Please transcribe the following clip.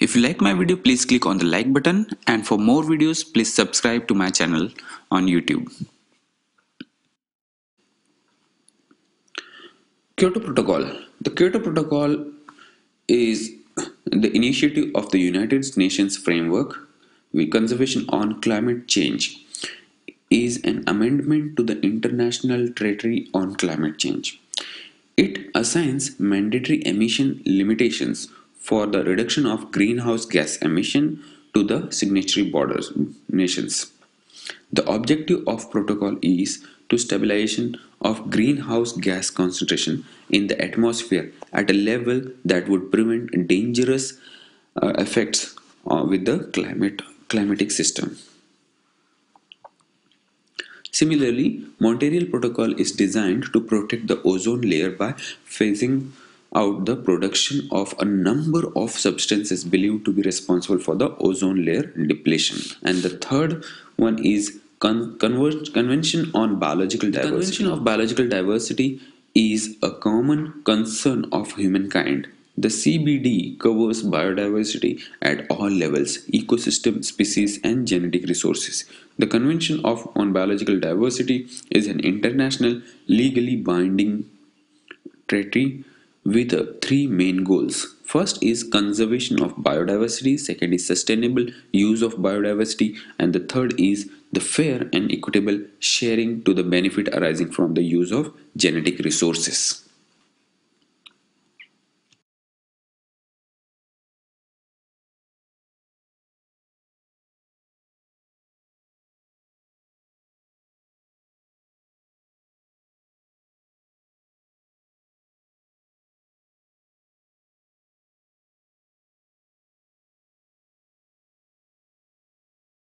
If you like my video, please click on the like button, and for more videos, please subscribe to my channel on YouTube. Kyoto Protocol. The Kyoto Protocol is the initiative of the United Nations framework with Convention on Climate Change. Is an amendment to the International Treaty on Climate Change. It assigns mandatory emission limitations for the reduction of greenhouse gas emission to the signatory nations. The objective of protocol is to stabilization of greenhouse gas concentration in the atmosphere at a level that would prevent dangerous effects with the climatic system. Similarly, Montreal Protocol is designed to protect the ozone layer by phasing out the production of a number of substances believed to be responsible for the ozone layer depletion. And the third one is Convention on Biological Diversity. The Convention of Biological Diversity is a common concern of humankind. The CBD covers biodiversity at all levels, ecosystem, species, and genetic resources. The Convention on Biological Diversity is an international legally binding treaty with three main goals. First is conservation of biodiversity, second is sustainable use of biodiversity, and the third is the fair and equitable sharing to the benefit arising from the use of genetic resources.